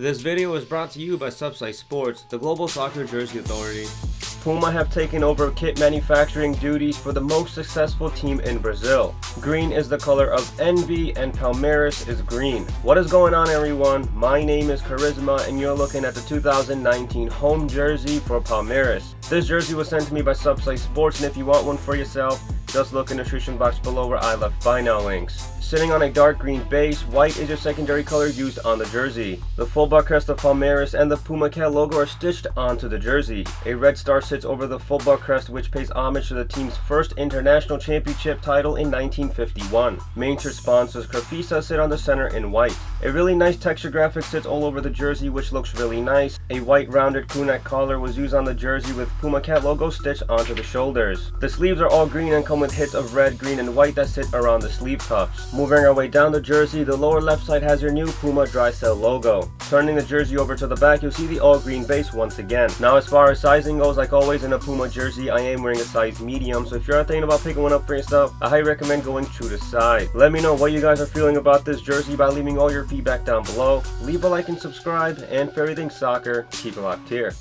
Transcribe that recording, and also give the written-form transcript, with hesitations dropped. This video is brought to you by Subside Sports, the global soccer jersey authority. Puma have taken over kit manufacturing duties for the most successful team in Brazil. Green is the color of envy and Palmeiras is green. What is going on, everyone? My name is KuHhriZma and you're looking at the 2019 home jersey for Palmeiras. This jersey was sent to me by Subside Sports, and if you want one for yourself, just look in the description box below where I left buy now links. Sitting on a dark green base, white is your secondary color used on the jersey. The fullback crest of Palmeiras and the Puma Cat logo are stitched onto the jersey. A red star sits over the fullback crest, which pays homage to the team's first international championship title in 1951. Main shirt sponsors Krafisa sit on the center in white. A really nice texture graphic sits all over the jersey, which looks really nice. A white rounded crewneck collar was used on the jersey with Puma Cat logo stitched onto the shoulders. The sleeves are all green and come with hits of red, green, and white that sit around the sleeve cuffs. Moving our way down the jersey, the lower left side has your new Puma Dry Cell logo. Turning the jersey over to the back, you'll see the all-green base once again. Now, as far as sizing goes, like always in a Puma jersey, I am wearing a size medium, so if you're thinking about picking one up for yourself, I highly recommend going true to size. Let me know what you guys are feeling about this jersey by leaving all your feedback down below. Leave a like and subscribe, and for everything soccer, keep it locked here.